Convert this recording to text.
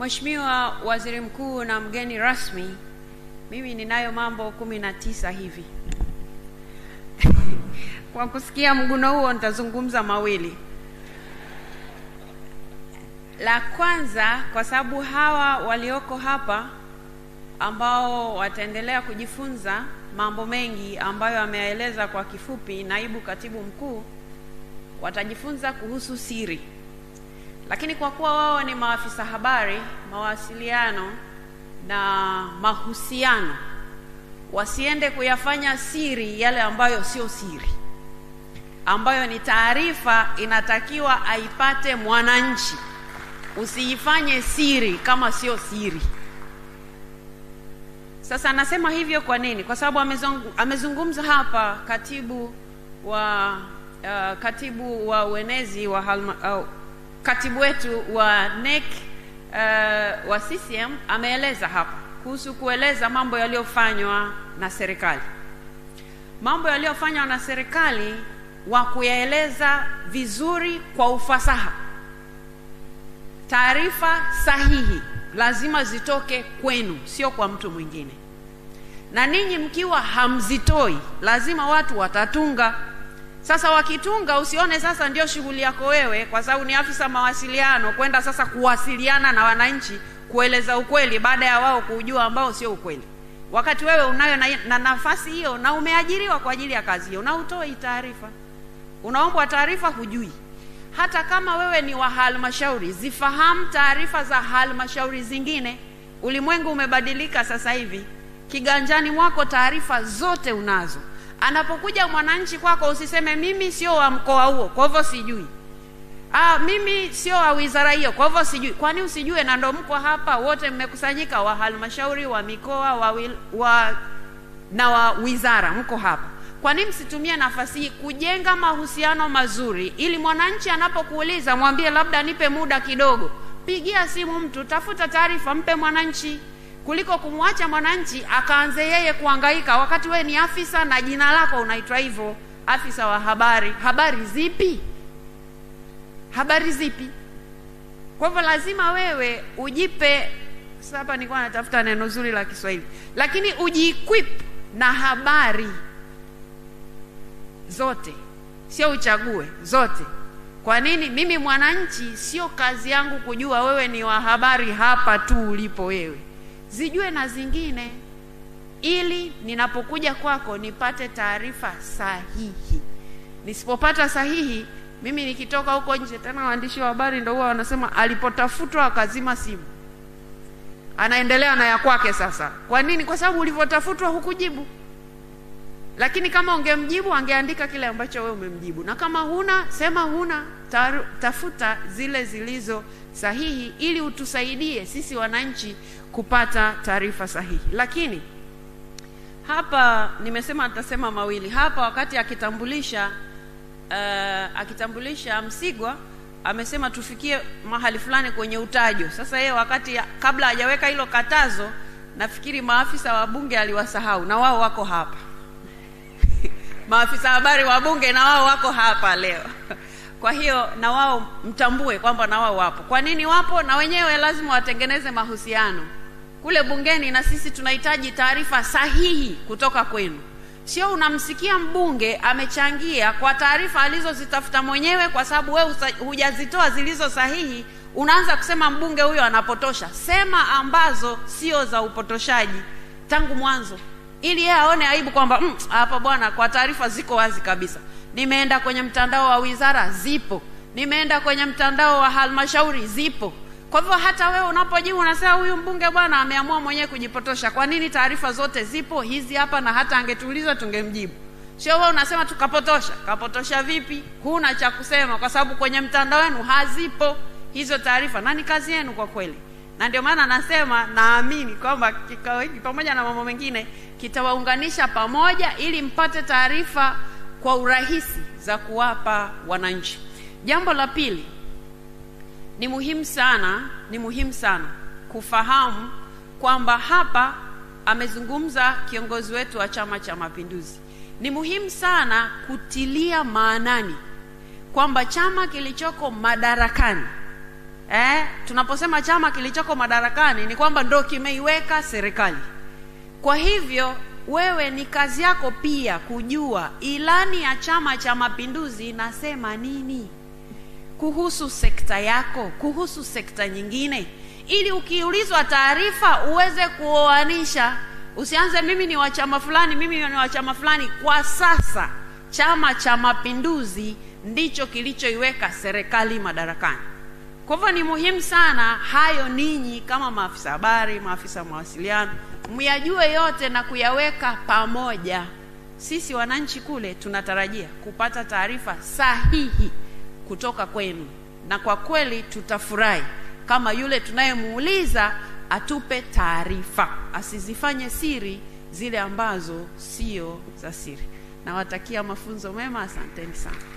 Mheshimiwa Waziri Mkuu na mgeni rasmi, mimi ninayo mambo 19 hivi. Kwa kusikia mguno huo nitazungumza mawili. La kwanza, kwa sababu hawa walioko hapa ambao wataendelea kujifunza mambo mengi ambayo ameeleza kwa kifupi Naibu Katibu Mkuu, watajifunza kuhusu siri. Lakini kwa kuwa wao ni maafisa habari, mawasiliano na mahusiano, wasiende kuyafanya siri yale ambayo sio siri, ambayo ni taarifa inatakiwa aipate mwananchi. Usiifanye siri kama sio siri. Sasa nasema hivyo kwa nini? Kwa sababu amezungumza hapa katibu wa uenezi wa katibu wetu wa NEC wa CCM ameeleza hapa kuhusu kueleza mambo yaliyofanywa na serikali. Mambo yaliyofanywa na serikali wa kuyaeleza vizuri kwa ufasaha. Taarifa sahihi lazima zitoke kwenu, sio kwa mtu mwingine. Na ninyi mkiwa hamzitoi, lazima watu watatunga. Sasa wakitunga, usione sasa ndio shughuli yako wewe, kwa sababu ni afisa mawasiliano kwenda sasa kuwasiliana na wananchi kueleza ukweli baada ya wao kujua ambao sio ukweli. Wakati wewe unayo na nafasi hiyo na umeajiriwa kwa ajili ya kazi hiyo, unautoi taarifa. Unaomba taarifa hujui. Hata kama wewe ni wa halmashauri, zifahamu taarifa za halmashauri zingine. Ulimwengu umebadilika sasa hivi. Kiganjani mwako taarifa zote unazo. Anapokuja mwananchi kwako, usiseme mimi sio wa mkoa huo, kwa hivyo sijui. Mimi sio wa wizara hiyo, kwa hivyo sijui. Kwani usijue? Na ndo mko hapa wote mmekusanyika, wa halmashauri, wa mikoa, na wa wizara, mko hapa. Kwa nini msitumie nafasi hii kujenga mahusiano mazuri, ili mwananchi anapokuuliza mwambie labda nipe muda kidogo. Pigia simu mtu, tafuta taarifa, mpe mwananchi, kuliko kumwacha mwananchi akaanze yeye kuhangaika wakati wewe ni afisa na jina lako unaitwa hivyo, afisa wa habari. Habari zipi? Habari zipi? Kwa hivyo lazima wewe ujipe, sasa hapa nilikuwa natafuta neno zuri la Kiswahili, lakini uji-equip na habari zote, sio uchague zote. Kwa nini? Mimi mwananchi sio kazi yangu kujua wewe ni wa habari hapa tu ulipo wewe. Zijue na zingine, ili ninapokuja kwako nipate taarifa sahihi. Nisipopata sahihi, mimi nikitoka huko nje, tena waandishi wa habari ndio huwa wanasema alipotafutwa akazima simu. Anaendelea na ya kwake sasa. Kwa nini? Kwa sababu ulivotafutwa hukujibu. Lakini kama ungemjibu, angeandika kile ambacho wewe umemjibu. Na kama huna, sema huna. Tafuta zile zilizo sahihi, ili utusaidie sisi wananchi kupata taarifa sahihi. Lakini hapa nimesema atasema mawili. Hapa wakati akitambulisha Msigwa amesema tufikie mahali fulani kwenye utajo. Sasa yeye wakati kabla hajaweka hilo katazo, nafikiri maafisa wa bunge aliwasahau, na wao wako hapa. Maafisa habari wa bunge na wao wako hapa leo. Kwa hiyo na wao mtambue kwamba na wao wapo. Kwa nini wapo? Na wenyewe lazima watengeneze mahusiano kule bungeni, na sisi tunahitaji taarifa sahihi kutoka kwenu. Sio unamsikia mbunge amechangia kwa taarifa alizozitafuta mwenyewe, kwa sababu wewe hujazitoa zilizo sahihi, unaanza kusema mbunge huyo anapotosha. Sema ambazo sio za upotoshaji tangu mwanzo, ili yeye aone aibu kwamba hapa bwana, kwa taarifa ziko wazi kabisa. Nimeenda kwenye mtandao wa wizara, zipo. Nimeenda kwenye mtandao wa halmashauri, zipo. Kwa hivyo hata wewe unapojibu unasema huyu mbunge bwana ameamua mwenyewe kujipotosha. Kwa nini? Taarifa zote zipo hizi hapa, na hata angetuuliza tungemjibu. Sio wewe unasema tukapotosha. Kapotosha vipi? Huna cha kusema, kwa sababu kwenye mtandao wenu hazipo hizo taarifa. Nani kazi yenu kwa kweli? Na ndio maana nasema naamini kwamba kikao hiki pamoja na mambo mengine kitawaunganisha pamoja, ili mpate taarifa kwa urahisi za kuwapa wananchi. Jambo la pili, ni muhimu sana kufahamu kwamba hapa amezungumza kiongozi wetu wa Chama cha Mapinduzi. Ni muhimu sana kutilia maanani kwamba chama kilichoko madarakani Tunaposema chama kilichoko madarakani ni kwamba ndo kimeiweka serikali. Kwa hivyo wewe ni kazi yako pia kujua ilani ya Chama cha Mapinduzi inasema nini kuhusu sekta yako, kuhusu sekta nyingine, ili ukiulizwa taarifa uweze kuoanisha. Usianze mimi ni wa chama fulani, mimi ni wa chama fulani. Kwa sasa Chama cha Mapinduzi ndicho kilichoiweka serikali madarakani. Kwa hivyo ni muhimu sana hayo ninyi kama maafisa habari, maafisa mawasiliano, muyajue yote na kuyaweka pamoja. Sisi wananchi kule tunatarajia kupata taarifa sahihi kutoka kwenu, na kwa kweli tutafurahi kama yule tunayemuuliza atupe taarifa, asizifanye siri zile ambazo sio za siri. Nawatakia mafunzo mema, asanteni sana.